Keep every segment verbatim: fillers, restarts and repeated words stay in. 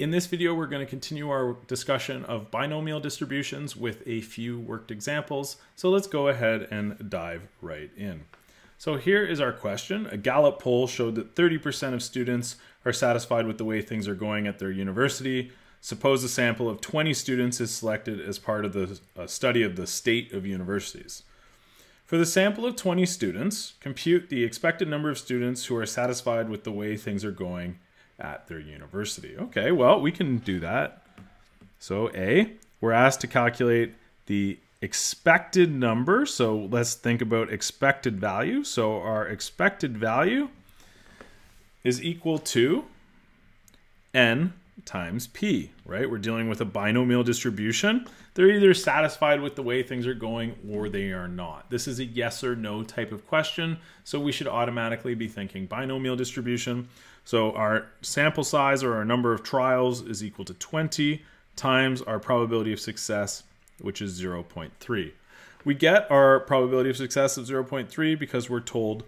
In this video, we're going to continue our discussion of binomial distributions with a few worked examples. So let's go ahead and dive right in. So here is our question. A Gallup poll showed that thirty percent of students are satisfied with the way things are going at their university. Suppose a sample of twenty students is selected as part of the uh, study of the state of universities. For the sample of twenty students, compute the expected number of students who are satisfied with the way things are going at their university. Okay, well, we can do that. So A, we're asked to calculate the expected number. So let's think about expected value. So our expected value is equal to N times P, right? We're dealing with a binomial distribution. They're either satisfied with the way things are going or they are not. This is a yes or no type of question, so we should automatically be thinking binomial distribution. So our sample size or our number of trials is equal to twenty times our probability of success, which is zero point three. We get our probability of success of zero point three because we're told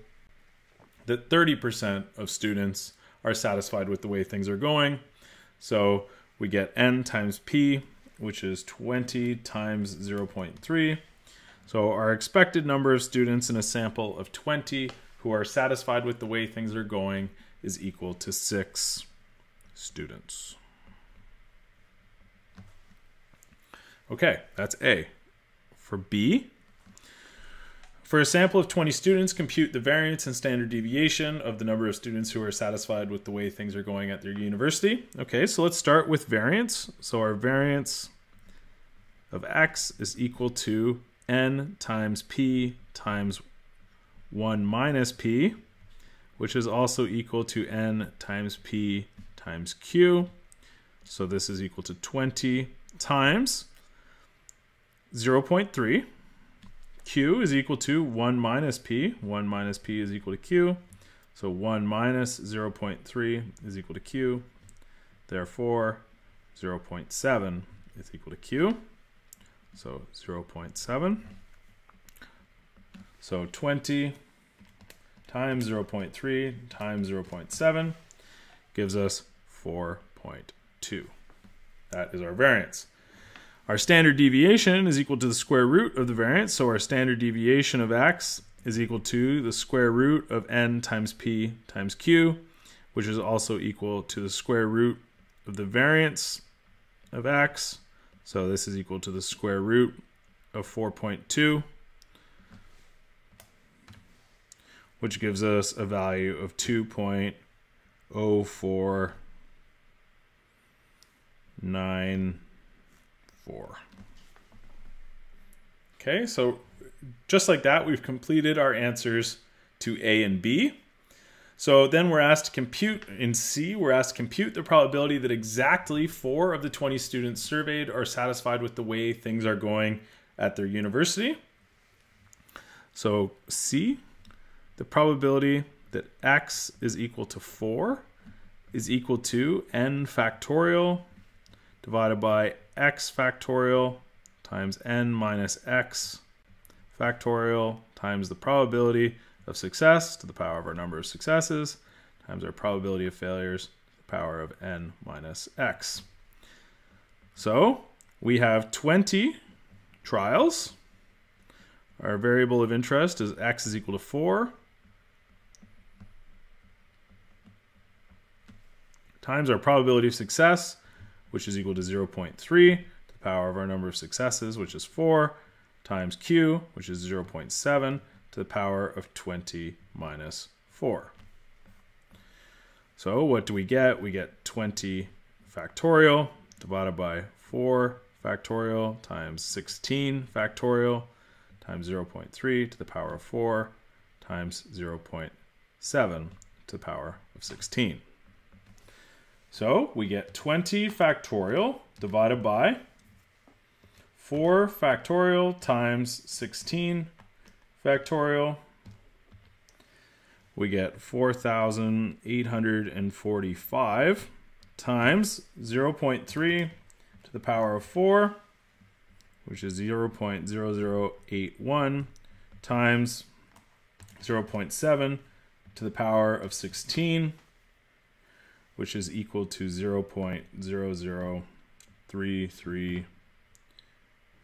that thirty percent of students are satisfied with the way things are going. So we get N times P, which is twenty times zero point three. So our expected number of students in a sample of twenty who are satisfied with the way things are going is equal to six students. Okay, that's A. For B, for a sample of twenty students, compute the variance and standard deviation of the number of students who are satisfied with the way things are going at their university. Okay, so let's start with variance. So our variance of X is equal to N times P times one minus P, which is also equal to N times P times Q. So this is equal to twenty times zero point three. Q is equal to one minus P. one minus P is equal to Q. So one minus zero point three is equal to Q. Therefore, zero point seven is equal to Q. So zero point seven. So twenty times zero point three times zero point seven gives us four point two. That is our variance. Our standard deviation is equal to the square root of the variance, so our standard deviation of X is equal to the square root of N times P times Q, which is also equal to the square root of the variance of X. So this is equal to the square root of four point two, which gives us a value of two point zero four nine. Four. Okay, so just like that, we've completed our answers to A and B. So then we're asked to compute, in C, we're asked to compute the probability that exactly four of the twenty students surveyed are satisfied with the way things are going at their university. So C, the probability that X is equal to four is equal to N factorial divided by X factorial times N minus X factorial times the probability of success to the power of our number of successes times our probability of failures to the power of N minus X. So we have twenty trials. Our variable of interest is X is equal to four times our probability of success, which is equal to zero point three, to the power of our number of successes, which is four, times Q, which is zero point seven, to the power of twenty minus four. So what do we get? We get twenty factorial divided by four factorial times sixteen factorial times zero point three to the power of four times zero point seven to the power of sixteen. So we get twenty factorial divided by four factorial times sixteen factorial. We get four thousand eight hundred forty-five times zero point three to the power of four, which is zero point zero zero eight one, times zero point seven to the power of sixteen, which is equal to zero point zero zero three three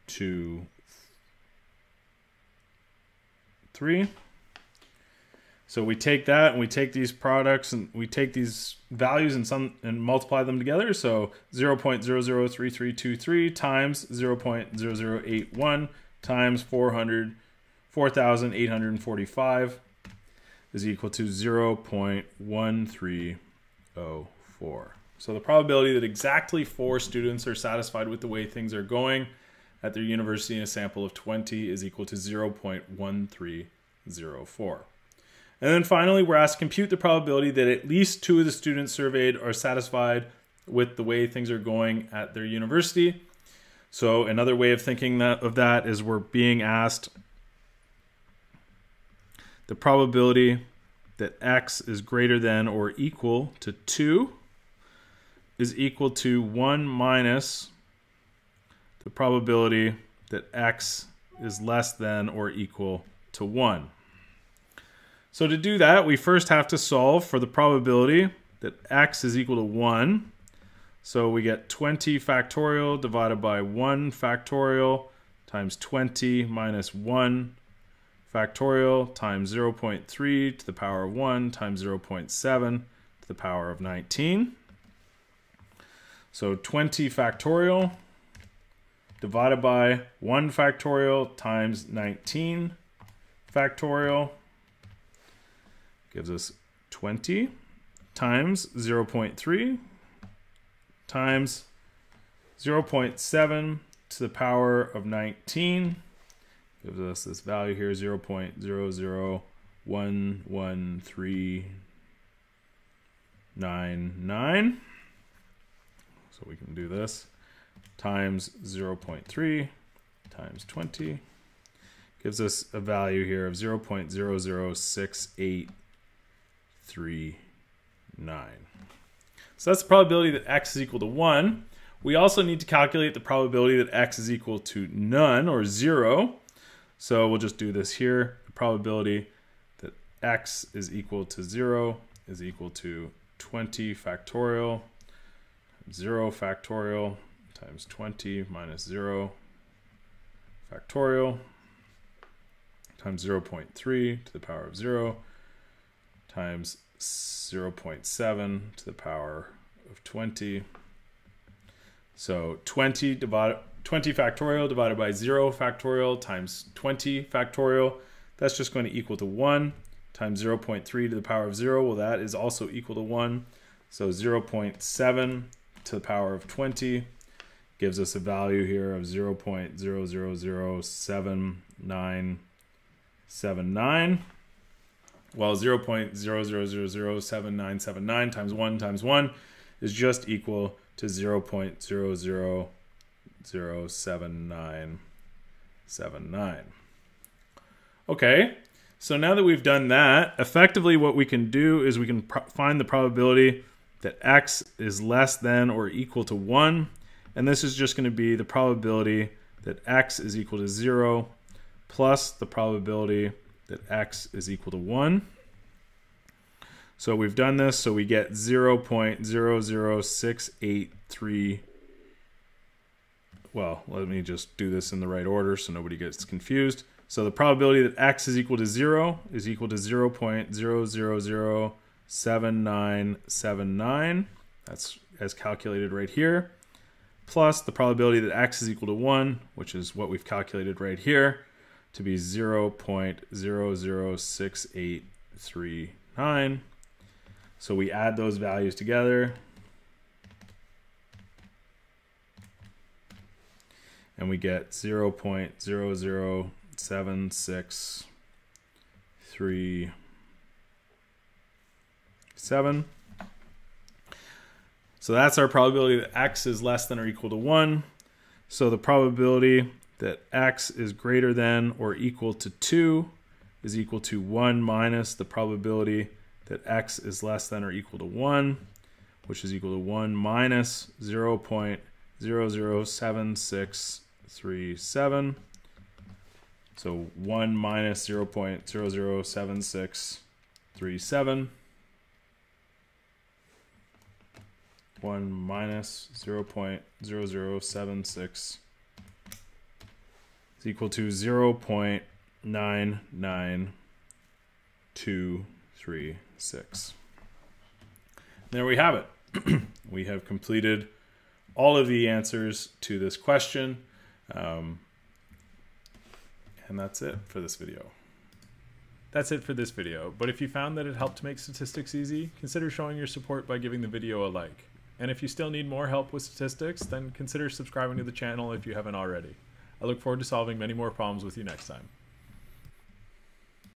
two three. So we take that and we take these products and we take these values and some and multiply them together. So zero point zero zero three three two three times zero point zero zero eight one times four thousand eight hundred forty-five is equal to zero point one three zero four. So the probability that exactly four students are satisfied with the way things are going at their university in a sample of twenty is equal to zero point one three zero four. And then finally, we're asked to compute the probability that at least two of the students surveyed are satisfied with the way things are going at their university. So another way of thinking that, of that is we're being asked the probability that x is greater than or equal to two is equal to one minus the probability that x is less than or equal to one. So to do that, we first have to solve for the probability that x is equal to one. So we get twenty factorial divided by one factorial times twenty minus one factorial times zero point three to the power of one times zero point seven to the power of nineteen. So twenty factorial divided by one factorial times nineteen factorial gives us twenty times zero point three times zero point seven to the power of nineteen gives us this value here, zero point zero zero one one three nine nine. So we can do this times zero point three times twenty gives us a value here of zero point zero zero six eight. Three, nine. So that's the probability that x is equal to one. We also need to calculate the probability that x is equal to none or zero. So we'll just do this here. The probability that x is equal to zero is equal to twenty factorial times zero factorial times twenty minus zero factorial times zero point three to the power of zero times zero point seven to the power of twenty. So twenty divided twenty factorial divided by zero factorial times twenty factorial, that's just going to equal to one times zero point three to the power of zero. Well, that is also equal to one. So zero point seven to the power of twenty gives us a value here of zero point zero zero zero seven nine seven nine. Well, zero point zero zero zero zero seven nine seven nine times one times one is just equal to zero point zero zero zero seven nine seven nine. Okay, so now that we've done that, effectively what we can do is we can find the probability that x is less than or equal to one. And this is just going to be the probability that x is equal to zero plus the probability that x is equal to one. So we've done this, so we get zero point zero zero six eight three. Well, let me just do this in the right order so nobody gets confused. So the probability that x is equal to zero is equal to zero point zero zero zero seven nine seven nine. That's as calculated right here. Plus the probability that x is equal to one, which is what we've calculated right here, to be zero point zero zero six eight three nine. So we add those values together and we get zero point zero zero seven six three seven. So that's our probability that x is less than or equal to one. So the probability that x is greater than or equal to two is equal to one minus the probability that x is less than or equal to one, which is equal to one minus zero point zero zero seven six three seven. So one minus zero point zero zero seven six three seven. one minus zero point zero zero seven six is equal to zero point nine nine two three six. There we have it. We have completed all of the answers to this question. Um, and that's it for this video. That's it for this video, but if you found that it helped make statistics easy, consider showing your support by giving the video a like. And if you still need more help with statistics, then consider subscribing to the channel if you haven't already. I look forward to solving many more problems with you next time.